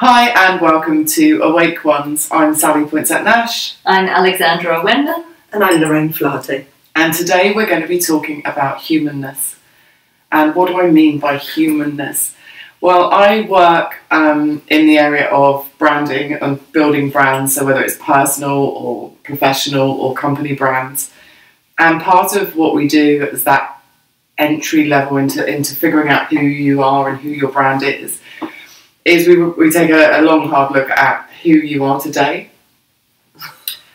Hi and welcome to Awake Ones. I'm Sally Poinsett-Nash. I'm Alexandra Wenman. And I'm Lorraine Flarte. And today we're going to be talking about humanness. And what do I mean by humanness? Well, I work in the area of branding and building brands, so whether it's personal or professional or company brands. And part of what we do is that entry level into figuring out who you are and who your brand is we take a long hard look at who you are today.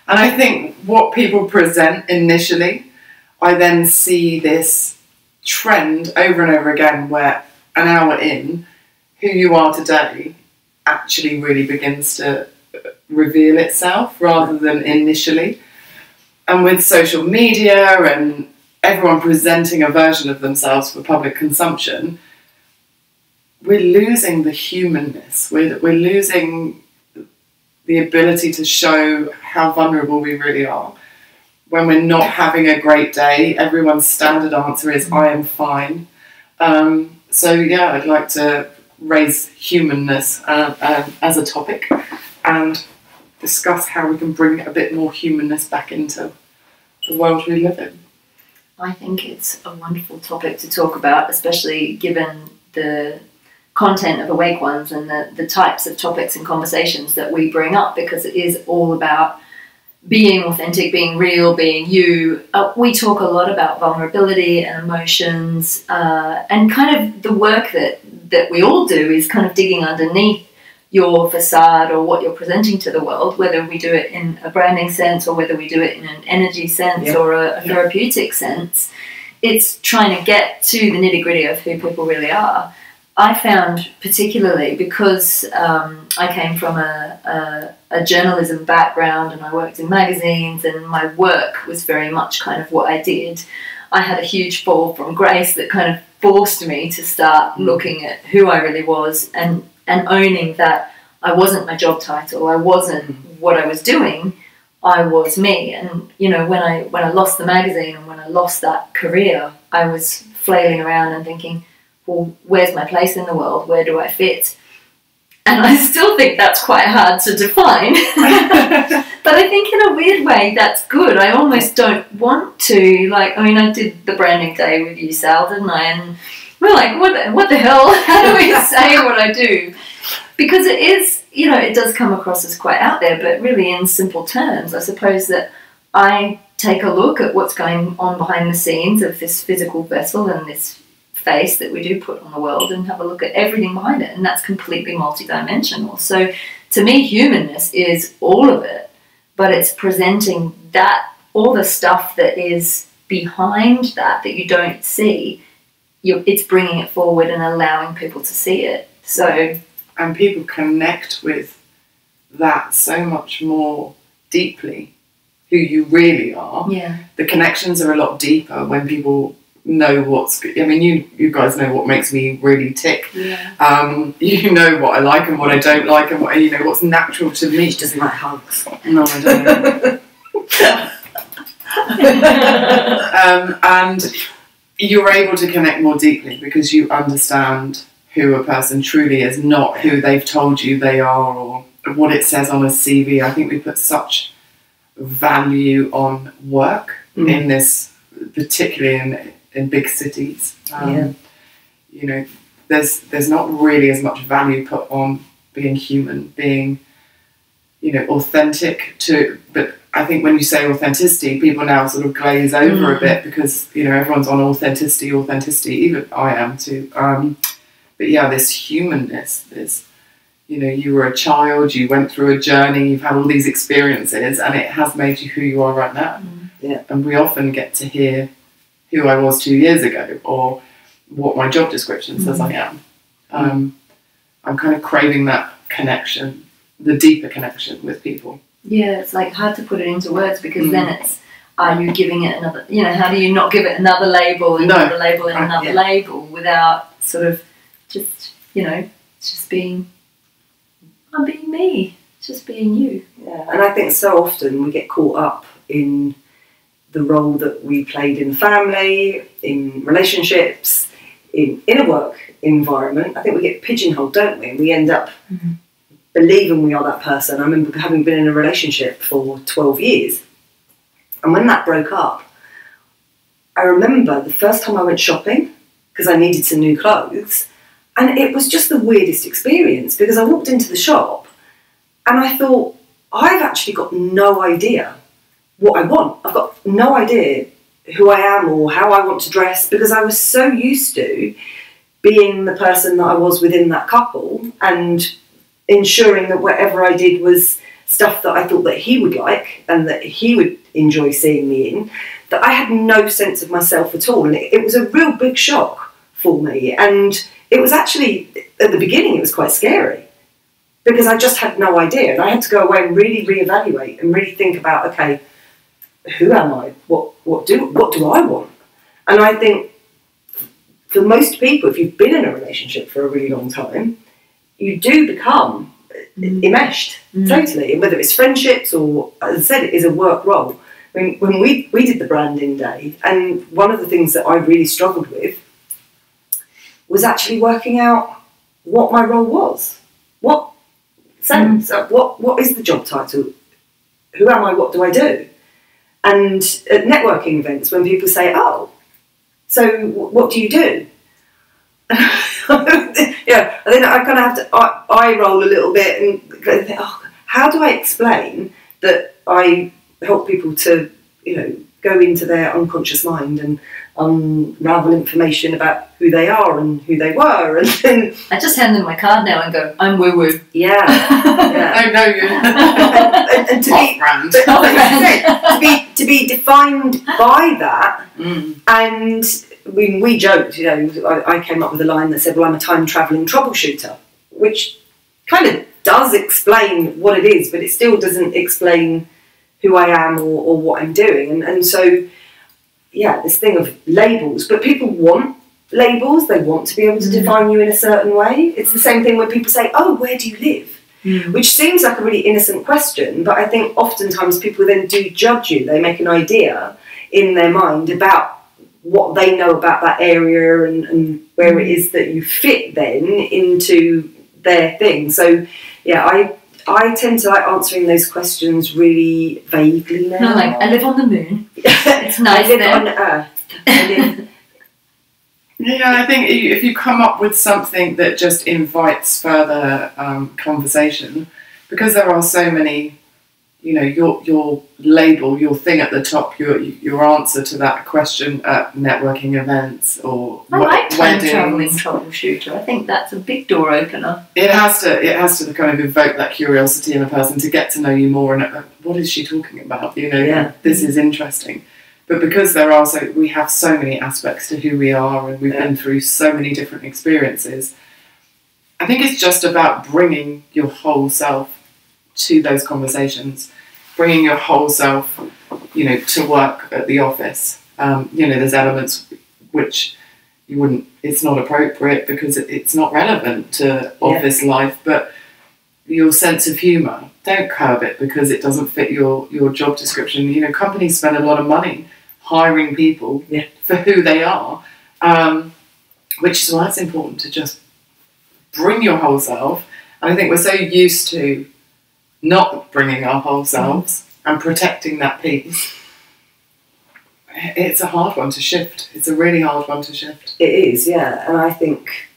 And I think what people present initially, I then see this trend over and over again where an hour in, who you are today actually really begins to reveal itself rather than initially. And with social media and everyone presenting a version of themselves for public consumption, we're losing the humanness, we're losing the ability to show how vulnerable we really are. When we're not having a great day, everyone's standard answer is, I am fine. So yeah, I'd like to raise humanness as a topic and discuss how we can bring a bit more humanness back into the world we live in. I think it's a wonderful topic to talk about, especially given the content of Awake Ones and the types of topics and conversations that we bring up, because it is all about being authentic, being real, being you. We talk a lot about vulnerability and emotions, and kind of the work that we all do is kind of digging underneath your facade or what you're presenting to the world, whether we do it in a branding sense or whether we do it in an energy sense, yeah, or a therapeutic, yeah, sense. It's trying to get to the nitty-gritty of who people really are. I found, particularly because I came from a journalism background and I worked in magazines and my work was very much kind of what I did, I had a huge fall from grace that kind of forced me to start looking at who I really was and owning that I wasn't my job title, I wasn't what I was doing, I was me. And you know, when I lost the magazine and when I lost that career, I was flailing around and thinking, well, where's my place in the world? Where do I fit? And I still think that's quite hard to define. But I think in a weird way, that's good. I almost don't want to, like, I mean, I did the branding day with you, Sal, didn't I? And we're like, what the hell? How do we say what I do? Because it is, you know, it does come across as quite out there, but really in simple terms, I suppose that I take a look at what's going on behind the scenes of this physical vessel and this face that we do put on the world and have a look at everything behind it, and that's completely multidimensional. So to me, humanness is all of it, but it's presenting that, all the stuff that is behind that you don't see, it's bringing it forward and allowing people to see it. So, and people connect with that so much more deeply, who you really are. Yeah, the connections are a lot deeper when people know what's good. I mean, you guys know what makes me really tick. Yeah. You know what I like and what I don't like, and what, you know, what's natural to me. She doesn't like hugs. No, I don't. And you're able to connect more deeply because you understand who a person truly is, not who they've told you they are or what it says on a CV. I think we put such value on work in this, particularly in big cities. You know, there's not really as much value put on being human, being, you know, authentic to, but I think when you say authenticity, people now sort of glaze over a bit because, you know, everyone's on authenticity, even I am too. But yeah, this humanness, this, you know, you were a child, you went through a journey, you've had all these experiences and it has made you who you are right now. Yeah. And we often get to hear who I was 2 years ago or what my job description says I am. I'm kind of craving that connection, the deeper connection with people. Yeah, it's like hard to put it into words because then it's, are you giving it another, you know, how do you not give it another label and another label and another label without sort of just, you know, just being, I'm being me, just being you. Yeah, and I think so often we get caught up in the role that we played in family, in relationships, in a work environment. I think we get pigeonholed, don't we? And we end up believing we are that person. I remember having been in a relationship for 12 years. And when that broke up, I remember the first time I went shopping because I needed some new clothes, and it was just the weirdest experience because I walked into the shop and I thought, I've actually got no idea what I want. I've got no idea who I am or how I want to dress because I was so used to being the person that I was within that couple and ensuring that whatever I did was stuff that I thought that he would like and that he would enjoy seeing me in, that I had no sense of myself at all. And it was a real big shock for me. And it was actually, at the beginning, it was quite scary because I just had no idea. And I had to go away and really reevaluate and really think about, okay, who am I? What do I want? And I think for most people, if you've been in a relationship for a really long time, you do become enmeshed totally, whether it's friendships or, as I said, it is a work role. I mean, when we did the branding day, and one of the things that I really struggled with was actually working out what my role was. What sense? What is the job title? Who am I? What do I do? And at networking events, when people say, "Oh, so what do you do?" Yeah, and then I kind of have to eye roll a little bit and think, "Oh, how do I explain that I help people to, you know, go into their unconscious mind and unravel information about who they are and who they were?" And then I just hand them my card now and go, "I'm woo woo." Yeah, yeah. I know you. And to be defined by that, and we joked, you know, I came up with a line that said, well, I'm a time-travelling troubleshooter, which kind of does explain what it is, but it still doesn't explain who I am or what I'm doing. And so, yeah, this thing of labels, but people want labels, they want to be able to define you in a certain way. It's the same thing when people say, oh, where do you live? Which seems like a really innocent question, but I think oftentimes people then do judge you. They make an idea in their mind about what they know about that area and where it is that you fit then into their thing. So yeah, I tend to like answering those questions really vaguely now. No, like, I live on the moon. It's nice. I live on Earth. Yeah, I think if you come up with something that just invites further conversation, because there are so many, you know, your label, your thing at the top, your answer to that question at networking events or weddings. I like time-travelling troubleshooter. I think that's a big door opener. It has to kind of evoke that curiosity in a person to get to know you more and what is she talking about? You know, yeah. This is interesting. But because there are we have so many aspects to who we are and we've been through so many different experiences, I think it's just about bringing your whole self to those conversations, bringing your whole self, you know, to work at the office. You know, there's elements which you wouldn't, it's not appropriate because it's not relevant to office life, but your sense of humour, don't curb it because it doesn't fit your job description. You know, companies spend a lot of money hiring people for who they are, which is why it's important to just bring your whole self. And I think we're so used to not bringing our whole selves and protecting that piece. It's a hard one to shift. It's a really hard one to shift. It is, yeah. And I think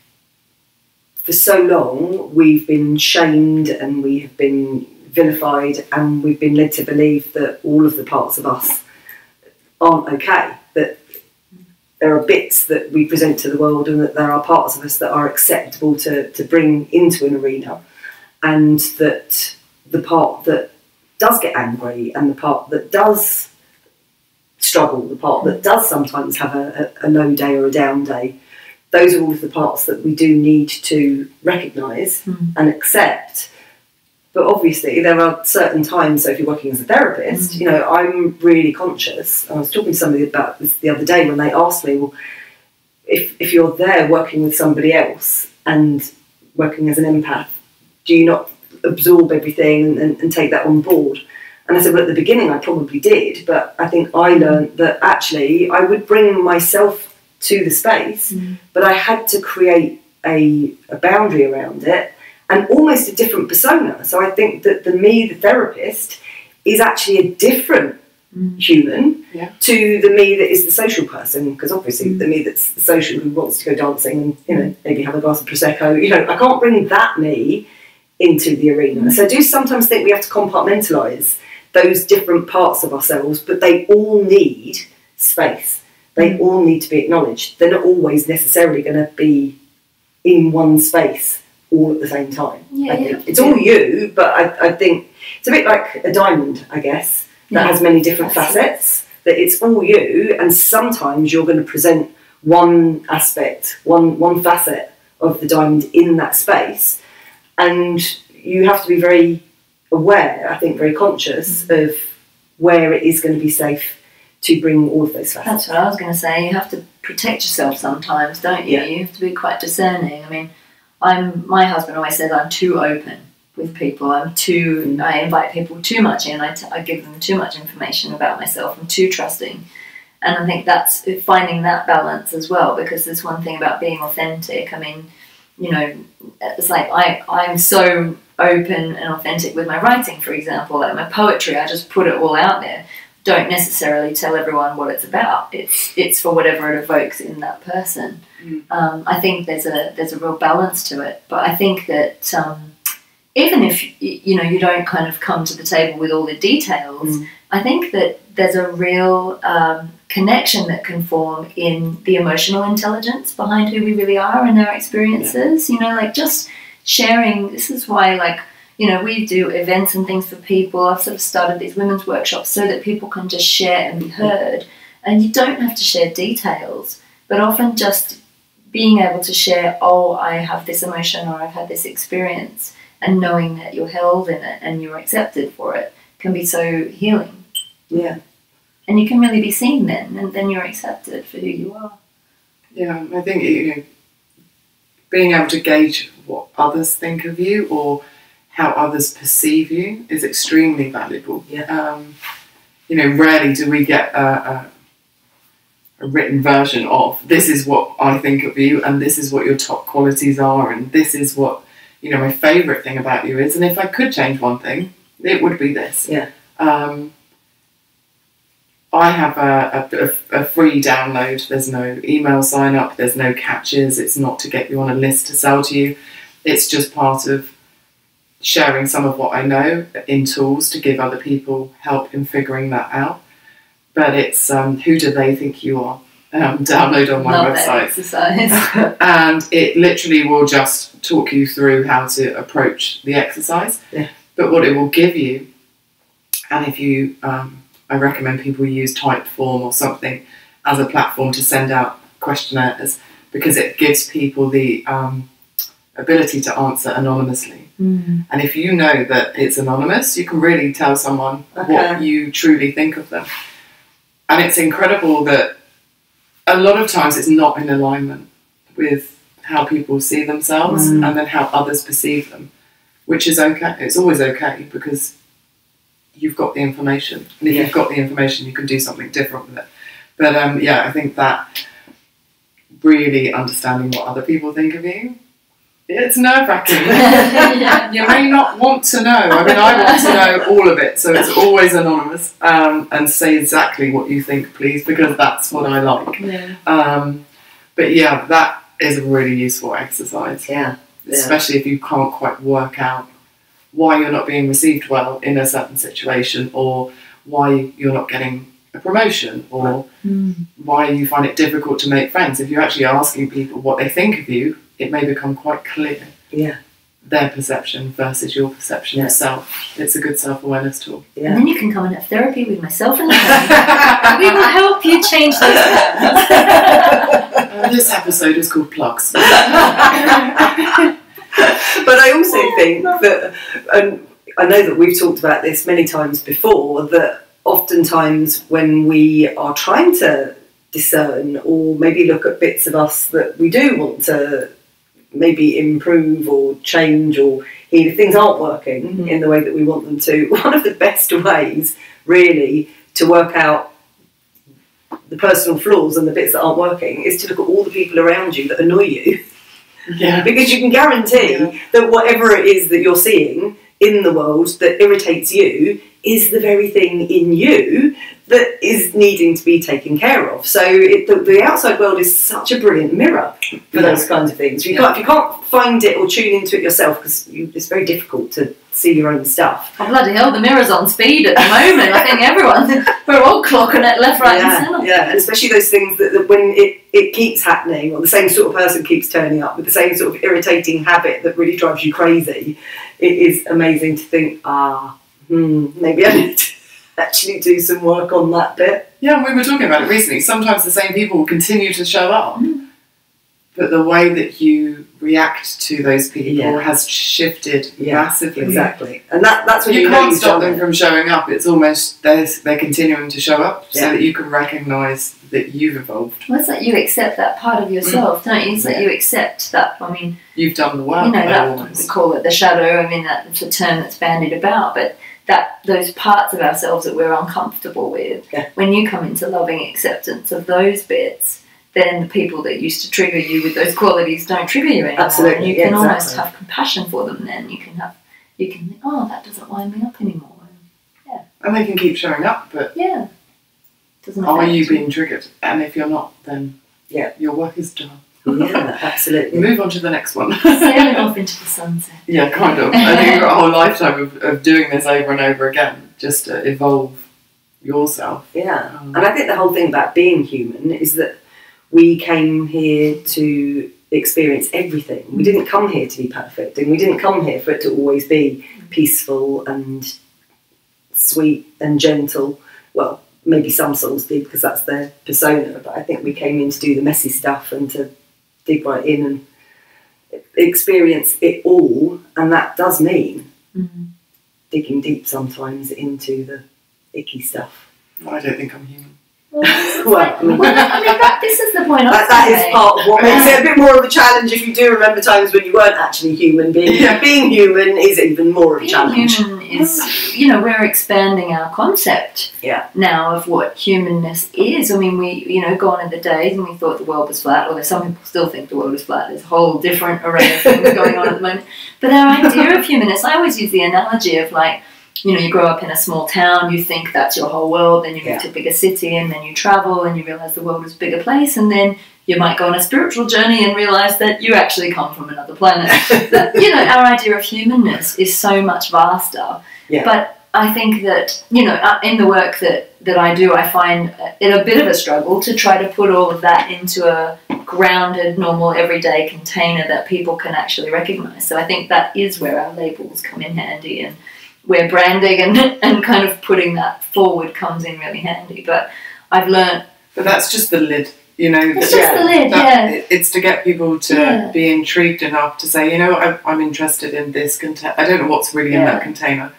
for so long we've been shamed and we have been vilified and we've been led to believe that all of the parts of us aren't okay, that there are bits that we present to the world and that there are parts of us that are acceptable to bring into an arena, and that the part that does get angry and the part that does struggle, the part that does sometimes have a low day or a down day, those are all of the parts that we do need to recognise and accept. But obviously there are certain times, so if you're working as a therapist, you know, I'm really conscious. I was talking to somebody about this the other day when they asked me, well, if you're there working with somebody else and working as an empath, do you not absorb everything and take that on board? And I said, well, at the beginning I probably did, but I think I learned that actually I would bring myself to the space, but I had to create a boundary around it and almost a different persona. So I think that the me, the therapist, is actually a different human to the me that is the social person, because obviously the me that's the social, who wants to go dancing and, you know, maybe have a glass of Prosecco, you know, I can't bring that me into the arena. So I do sometimes think we have to compartmentalise those different parts of ourselves, but they all need space. They all need to be acknowledged. They're not always necessarily going to be in one space all at the same time. Yeah, I think. It's all you, but I think it's a bit like a diamond, I guess, that has many different facets, that it's all you, and sometimes you're going to present one aspect, one facet of the diamond in that space, and you have to be very aware, I think, very conscious of where it is going to be safe to bring all of those facets. That's what I was going to say. You have to protect yourself sometimes, don't you? Yeah. You have to be quite discerning. I mean, my husband always says I'm too open with people. I invite people too much in. I give them too much information about myself. I'm too trusting. And I think that's finding that balance as well, because there's one thing about being authentic. I mean, you know, it's like I'm so open and authentic with my writing, for example, like my poetry. I just put it all out there. Don't necessarily tell everyone what it's about. It's for whatever it evokes in that person. I think there's a real balance to it. But I think that even if you know you don't kind of come to the table with all the details, I think that there's a real connection that can form in the emotional intelligence behind who we really are and our experiences. You know, like just sharing. This is why, like, you know, we do events and things for people. I've sort of started these women's workshops so that people can just share and be heard. And you don't have to share details, but often just being able to share, oh, I have this emotion or I've had this experience, and knowing that you're held in it and you're accepted for it can be so healing. Yeah. And you can really be seen then, and then you're accepted for who you are. Yeah, I think, you know, being able to gauge what others think of you or how others perceive you is extremely valuable. Yeah. You know, rarely do we get a written version of, this is what I think of you, and this is what your top qualities are, and this is what, you know, my favourite thing about you is, and if I could change one thing, it would be this. Yeah. I have a free download. There's no email sign up, there's no catches, it's not to get you on a list to sell to you. It's just part of sharing some of what I know in tools to give other people help in figuring that out. But it's who do they think you are? Download on my website. And it literally will just talk you through how to approach the exercise. Yeah. But what it will give you, and if you, I recommend people use Typeform or something as a platform to send out questionnaires, because it gives people the ability to answer anonymously. And if you know that it's anonymous, you can really tell someone what you truly think of them. And it's incredible that a lot of times it's not in alignment with how people see themselves and then how others perceive them, which is okay. It's always okay, because you've got the information. And if you've got the information, you can do something different with it. But yeah, I think that really understanding what other people think of you, it's nerve-wracking. You may not want to know. I mean, I want to know all of it, so it's always anonymous, and say exactly what you think, please, because that's what I like. Yeah. But yeah, that is a really useful exercise. Yeah. Especially if you can't quite work out why you're not being received well in a certain situation, or why you're not getting a promotion, or why you find it difficult to make friends. If you're actually asking people what they think of you, it may become quite clear, their perception versus your perception of self. It's a good self-awareness tool. Yeah. And then you can come and have therapy with myself and Lorraine. We will help you change those terms. This episode is called Plugs. But I also think that, and I know that we've talked about this many times before, that oftentimes when we are trying to discern, or maybe look at bits of us that we do want to maybe improve or change or heal, if things aren't working in the way that we want them to, one of the best ways really to work out the personal flaws and the bits that aren't working is to look at all the people around you that annoy you Yeah. Because you can guarantee that whatever it is that you're seeing in the world that irritates you is the very thing in you that is needing to be taken care of. So the outside world is such a brilliant mirror for those kinds of things. If you can't find it or tune into it yourself, because it's very difficult to see your own stuff. Oh, bloody hell, the mirror's on speed at the moment. I think we're all clocking it left, right and centre. Yeah, and especially those things that when it keeps happening, or the same sort of person keeps turning up with the same sort of irritating habit that really drives you crazy, it is amazing to think, maybe I need to actually do some work on that bit. Yeah, we were talking about it recently. Sometimes the same people will continue to show up, but the way that you react to those people has shifted massively. Exactly, and that's when you can't stop them from showing up. It's almost they're continuing to show up, so that you can recognise that you've evolved. Well, it's like you accept that part of yourself, don't you? It's like you accept that. I mean, you've done the work. You know, that we call it the shadow. I mean, that's a term that's bandied about, but those parts of ourselves that we're uncomfortable with, when you come into loving acceptance of those bits, then the people that used to trigger you with those qualities don't trigger you anymore. Absolutely, and you can almost have compassion for them. Then you can think, oh, that doesn't wind me up anymore. And they can keep showing up, but are you being triggered? And if you're not, then your work is done. Yeah, absolutely. Move on to the next one. Sailing off into the sunset. Yeah, kind of. I think you've got a whole lifetime of doing this over and over again, just to evolve yourself. Yeah, and I think the whole thing about being human is that we came here to experience everything. We didn't come here to be perfect, and we didn't come here for it to always be peaceful and sweet and gentle. Well, maybe some souls did, because that's their persona, but I think we came in to do the messy stuff and to dig right in and experience it all, and that does mean digging deep sometimes into the icky stuff. Well, I don't think I'm human. This is the point. That is part of what makes it a bit more of a challenge. If you do remember times when you weren't actually human, being human is even more of a challenge. Human is, you know, we're expanding our concept now of what humanness is. I mean, we, you know, gone are the days when we thought the world was flat, although some people still think the world is flat. There's a whole different array of things going on at the moment. But our idea of humanness, I always use the analogy of, like, you know, you grow up in a small town, you think that's your whole world, then you move to a bigger city, and then you travel and you realise the world is a bigger place, and then you might go on a spiritual journey and realise that you actually come from another planet. You know, our idea of humanness is so much vaster. Yeah. But I think that, you know, in the work that I do, I find it a bit of a struggle to try to put all of that into a grounded, normal, everyday container that people can actually recognise. So I think that is where our labels come in handy, and where branding and kind of putting that forward comes in really handy. But I've learnt... But that's just the lid, you know. It's just the lid, It's to get people to be intrigued enough to say, you know, I'm interested in this container. I don't know what's really in that container,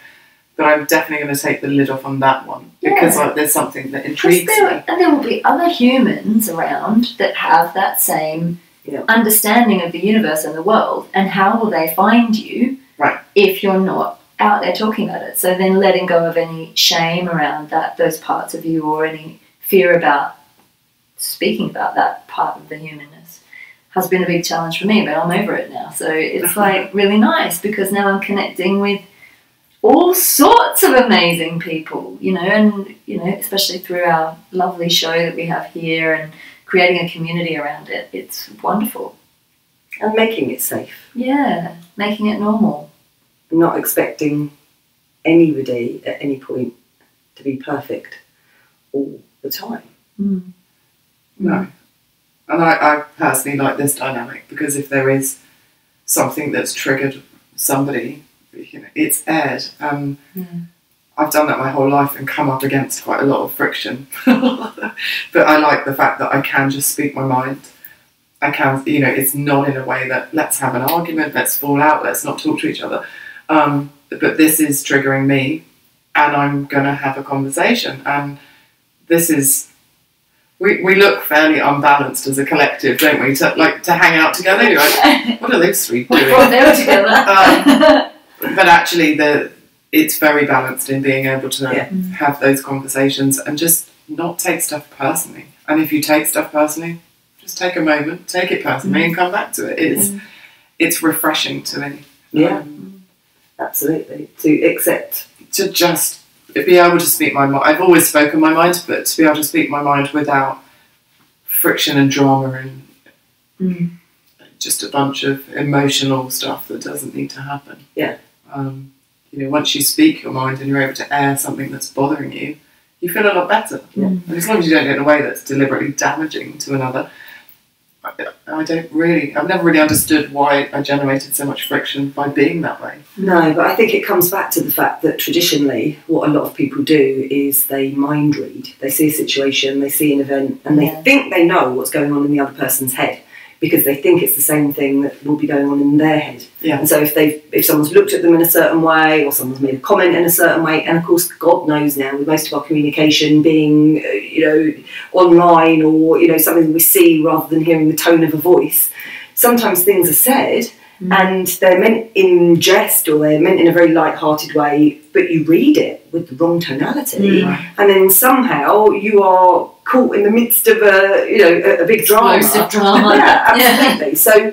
but I'm definitely going to take the lid off on that one, because there's something that intrigues me. And there will be other humans around that have that same understanding of the universe and the world, and how will they find you if you're not out there talking about it? So then letting go of any shame around those parts of you, or any fear about speaking about that part of the humanness, has been a big challenge for me, but I'm over it now. So it's like really nice, because now I'm connecting with all sorts of amazing people, you know, and, you know, especially through our lovely show that we have here, and creating a community around it. It's wonderful. And making it safe. Yeah, making it normal. I'm not expecting anybody at any point to be perfect all the time. Mm. No. And I personally like this dynamic, because if there is something that's triggered somebody, you know, it's aired. I've done that my whole life and come up against quite a lot of friction. But I like the fact that I can just speak my mind. I can, you know, it's not in a way that let's have an argument, let's fall out, let's not talk to each other. But this is triggering me, and I'm going to have a conversation. And this is, we look fairly unbalanced as a collective, don't we? To hang out together, you're like, what are those three doing? But actually, it's very balanced in being able to have those conversations and just not take stuff personally. And if you take stuff personally, just take a moment, take it personally, and come back to it. It's it's refreshing to me. Yeah, absolutely. To accept. To just be able to speak my mind. I've always spoken my mind, but to be able to speak my mind without friction and drama and just a bunch of emotional stuff that doesn't need to happen. Yeah. You know, once you speak your mind and you're able to air something that's bothering you, you feel a lot better. Yeah. And as long as you don't do it in a way that's deliberately damaging to another, I don't really, I've never really understood why I generated so much friction by being that way. No, but I think it comes back to the fact that traditionally what a lot of people do is they mind read. They see a situation, they see an event, and they think they know what's going on in the other person's head, because they think it's the same thing that will be going on in their head. Yeah. And so if someone's looked at them in a certain way, or someone's made a comment in a certain way, and of course, God knows now, with most of our communication being, you know, online or, you know, something we see rather than hearing the tone of a voice, sometimes things are said and they're meant in jest or they're meant in a very light-hearted way, but you read it with the wrong tonality, and then somehow you are caught in the midst of a, you know, a big drama. Yeah, absolutely. So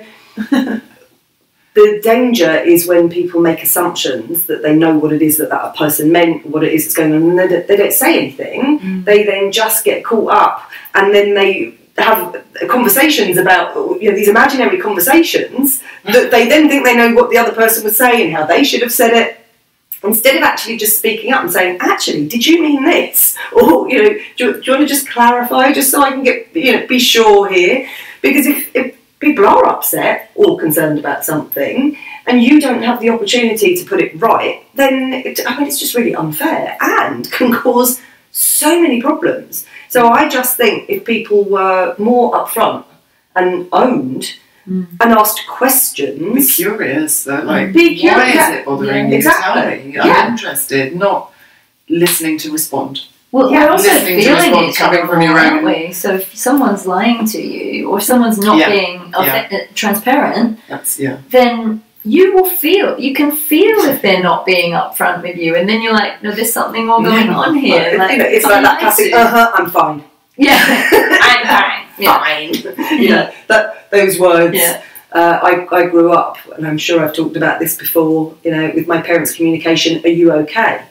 the danger is when people make assumptions that they know what it is that that person meant, what it is that's going on, and they don't say anything. They then just get caught up, and then they have conversations about, you know, these imaginary conversations that they then think they know what the other person was saying, how they should have said it, instead of actually just speaking up and saying, actually, did you mean this? Or, you know, do you want to just clarify, just so I can get, you know, be sure here? Because if people are upset or concerned about something and you don't have the opportunity to put it right, then it's just really unfair and can cause so many problems. So I just think if people were more upfront and owned and asked questions, be curious though, like, why is it bothering you? Exactly. Tell me. I'm interested, not listening to respond. Well, we're also listening feeling it coming from your own way. So if someone's lying to you or someone's not being transparent, then you will feel, you can feel if they're not being upfront with you, and then you're like, no, there's something more going on here. Like, it's like that classic, I'm fine. Yeah, I'm fine. Yeah. Fine. You know, those words. Yeah. I grew up, and I'm sure I've talked about this before, you know, with my parents' communication, are you okay?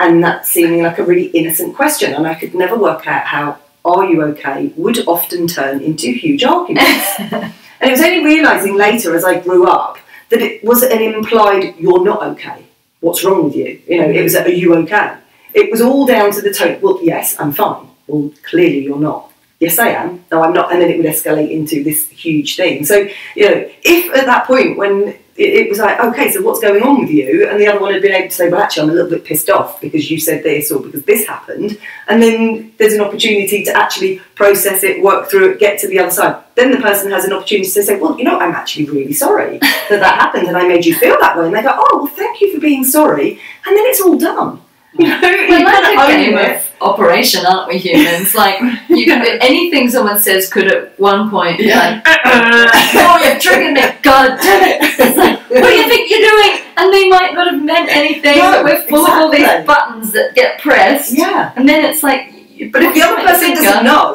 And that seeming like a really innocent question, and I could never work out how are you okay would often turn into huge arguments. And it was only realising later as I grew up that it was an implied, you're not okay, what's wrong with you? You know, it was, are you okay? It was all down to the tone, well, yes, I'm fine. Well, clearly you're not. Yes, I am. No, I'm not. And then it would escalate into this huge thing. So, you know, if at that point when it was like, okay, so what's going on with you? And the other one had been able to say, well, actually, I'm a little bit pissed off because you said this or because this happened. And then there's an opportunity to actually process it, work through it, get to the other side. Then the person has an opportunity to say, well, you know, I'm actually really sorry that that happened and I made you feel that way. And they go, oh, well, thank you for being sorry. And then it's all done. You know, well, that's a game of operation, aren't we humans? Like, you can, anything someone says could at one point be like, oh, you're triggered me, God damn it. It's like, what do you think you're doing? And they might not have meant anything, but we're full of all these buttons that get pressed. Yeah. And then it's like, but if the other person doesn't know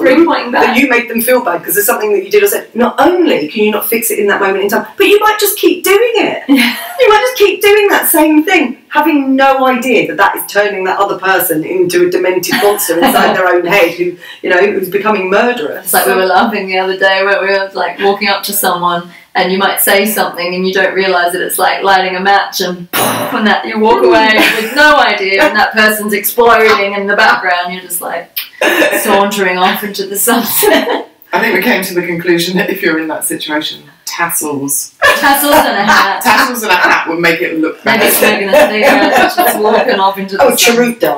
that you make them feel bad because there's something that you did or said, not only can you not fix it in that moment in time, but you might just keep doing it. Yeah. You might just keep doing that same thing, having no idea that that is turning that other person into a demented monster inside their own head who, you know, who's becoming murderous. It's like we were laughing the other day where we were like walking up to someone and you might say something and you don't realise that it's like lighting a match and and that you walk away with no idea and that person's exploding in the background, you're just like sauntering off into the sunset. I think we came to the conclusion that if you're in that situation, tassels. Tassels and a hat. Tassels and a hat would make it look better. Maybe smoking a cigarette, just walking off into the sun. Charuto.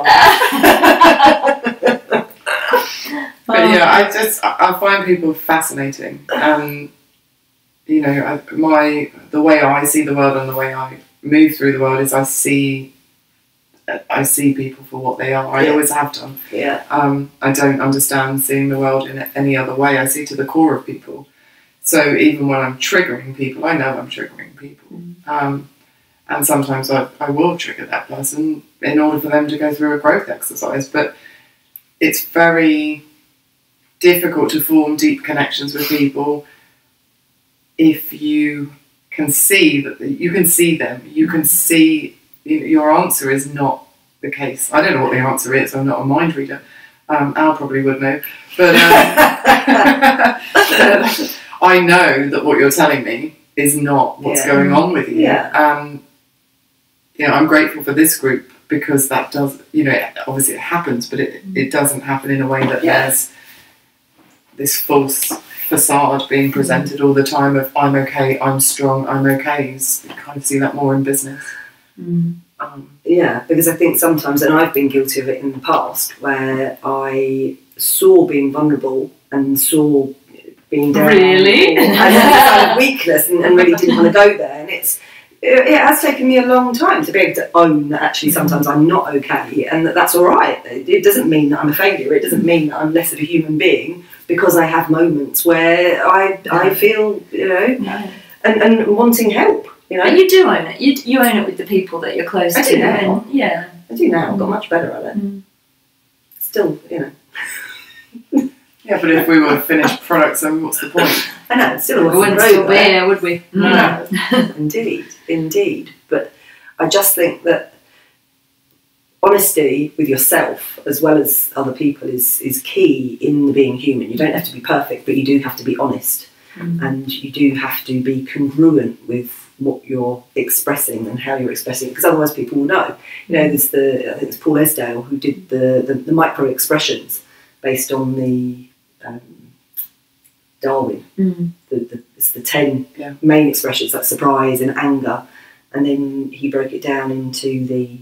But yeah, I find people fascinating. You know, the way I see the world and the way I move through the world is I see people for what they are. I always have done. Yeah. I don't understand seeing the world in any other way. I see to the core of people. So even when I'm triggering people, I know I'm triggering people. And sometimes I will trigger that person in order for them to go through a growth exercise. But it's very difficult to form deep connections with people if you can see that you can see them. You can see your answer is not the case. I don't know what the answer is. I'm not a mind reader. Al probably would know, but I know that what you're telling me is not what's going on with you. Yeah. You know, I'm grateful for this group because that does, you know, obviously it happens, but it doesn't happen in a way that there's this false facade being presented all the time of I'm okay, I'm strong, I'm okay. So you kind of see that more in business. Mm. Yeah, because I think sometimes, and I've been guilty of it in the past, where I saw being vulnerable and saw being down. Really? And had a weakness and really didn't want to go there. And it has taken me a long time to be able to own that actually sometimes I'm not okay and that's all right. It doesn't mean that I'm a failure. It doesn't mean that I'm less of a human being because I have moments where I feel, you know, and wanting help. You know? But you do own it. You own it with the people that you're close to. I do now. And, yeah, I do now. I've got much better at it. Mm. Still, you know. Yeah, but if we were finished products, then what's the point? I know. It's still, we wouldn't still be here, would we? No. Indeed, indeed. But I just think that honesty with yourself as well as other people is key in being human. You don't have to be perfect, but you do have to be honest, and you do have to be congruent with what you're expressing and how you're expressing it, because otherwise people will know. You know, there's I think it's Paul Esdale who did the micro expressions based on the Darwin. It's the 10 main expressions, like surprise and anger, and then he broke it down into I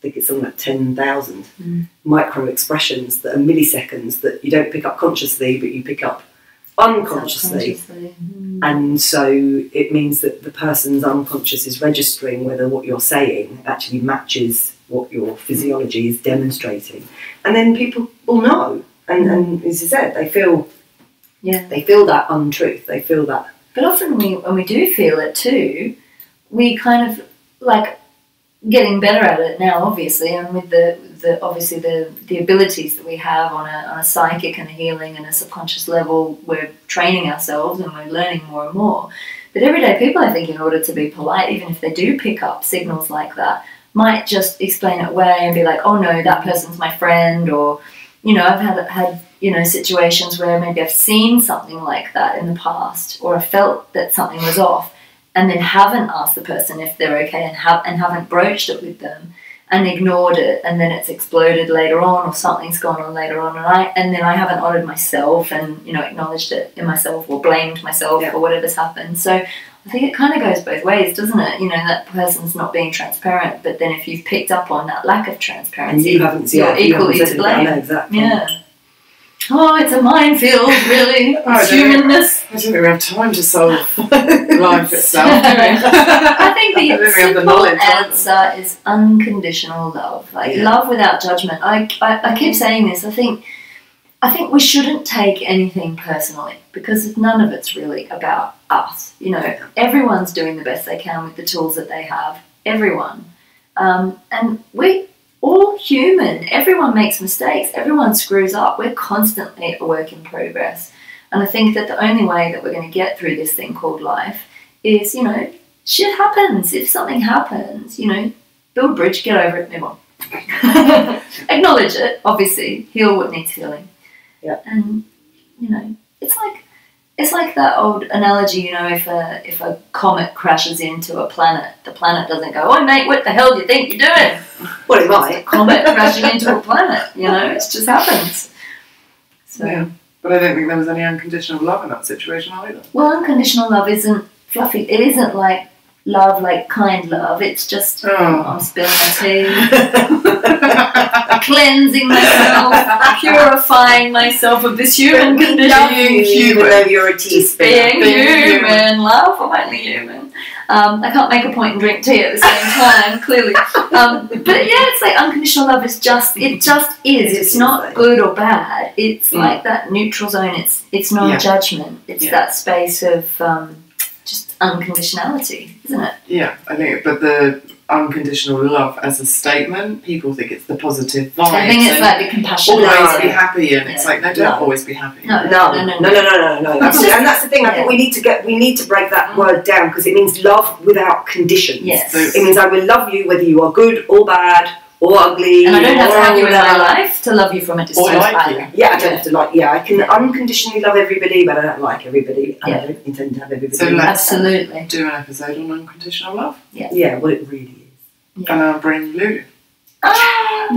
think it's something like 10,000 micro expressions that are milliseconds that you don't pick up consciously, but you pick up unconsciously, and so it means that the person's unconscious is registering whether what you're saying actually matches what your physiology is demonstrating, and then people will know. And as you said, they feel, they feel that untruth. They feel that. But often when we do feel it too, we kind of like getting better at it now, obviously, and with the abilities that we have on a psychic and a healing and a subconscious level, we're training ourselves and we're learning more and more. But everyday people, I think, in order to be polite, even if they do pick up signals like that, might just explain it away and be like, oh no, that person's my friend, or, you know, I've had you know, situations where maybe I've seen something like that in the past, or I felt that something was off, and then haven't asked the person if they're okay and haven't broached it with them and ignored it, and then it's exploded later on, or something's gone on later on, and then I haven't honoured myself and, you know, acknowledged it in myself or blamed myself for whatever's happened. So I think it kind of goes both ways, doesn't it? You know, that person's not being transparent, but then if you've picked up on that lack of transparency, and you haven't, you're equally to blame. Exactly. Yeah. Oh, it's a minefield, really. It's humanness. I don't think we have time to solve life itself. I think the simple answer is unconditional love, like love without judgment. I keep saying this. I think we shouldn't take anything personally, because none of it's really about us. You know, everyone's doing the best they can with the tools that they have. Everyone, and we. All human. Everyone makes mistakes. Everyone screws up. We're constantly a work in progress. And I think that the only way that we're going to get through this thing called life is, you know, shit happens. If something happens, you know, build a bridge, get over it, move on. Acknowledge it, obviously. Heal what needs healing. Yeah. And, you know, it's like that old analogy, you know, if a comet crashes into a planet, the planet doesn't go, "Oh, mate, what the hell do you think you're doing?" Well, it might. A comet crashing into a planet, you know, it just happens. So, yeah. But I don't think there was any unconditional love in that situation either. Well, unconditional love isn't fluffy. It isn't like love, like kind love. It's just, I'm spilling my tea, cleansing myself, purifying myself of this human condition. Even though you're a tea spiller. Being human, love, I'm only human. I can't make a point and drink tea at the same time, clearly. But yeah, it's like unconditional love is just, it just is. It's not good or bad. It's like that neutral zone. It's non-judgment. It's that space of just unconditionality, isn't it? Yeah, I think. But the unconditional love as a statement. People think it's the positive vibe. I think it's like the compassion. Always be happy, and it's like they don't always be happy. No. And that's the thing. I think we need to break that word down, because it means love without conditions. Yes, it means I will love you whether you are good or bad or ugly. And I don't have to have you in my life to love you from a distance. Or like you. Yeah, I don't have to like. Yeah, I can unconditionally love everybody, but I don't like everybody. Yeah. I don't intend to have everybody. So absolutely, do an episode on unconditional love. Yeah. Yeah. Well, it really is. Yeah. And I'll bring Lulu. Ah,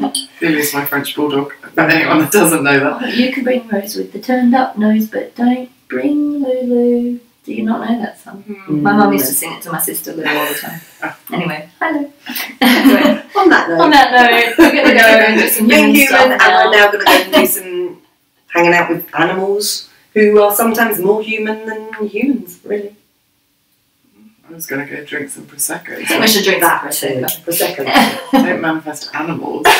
Lulu! Lulu's my French bulldog. But anyone that doesn't know that. Oh, you can bring Rose with the turned up nose, but don't bring Lulu. Do you not know that song? Mm. My mum used to sing it to my sister Lulu all the time. Anyway, hello. Anyway, on that note, we're going to go and do some human stuff now. And we're now going to go and do some hanging out with animals who are sometimes more human than humans, really. I was going to go drink some Prosecco. I think we should drink that Prosecco. Don't manifest animals. I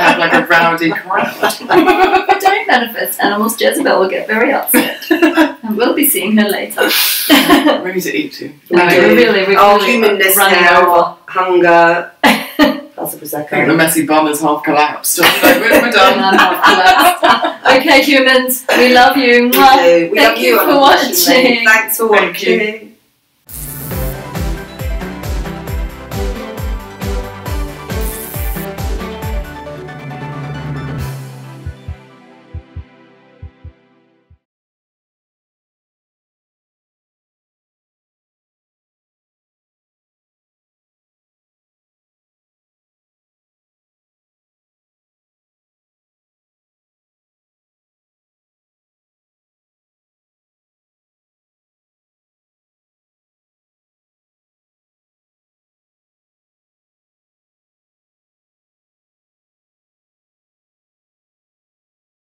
have like a rowdy crowd. Don't manifest animals. Jezebel will get very upset. And we'll be seeing her later. We need to eat too. We really our humanness now, hunger. That's a Prosecco. I think the messy bum is half collapsed. Like, we're done. Okay, humans, we love you. We love you. Thank you for watching. Thanks for watching.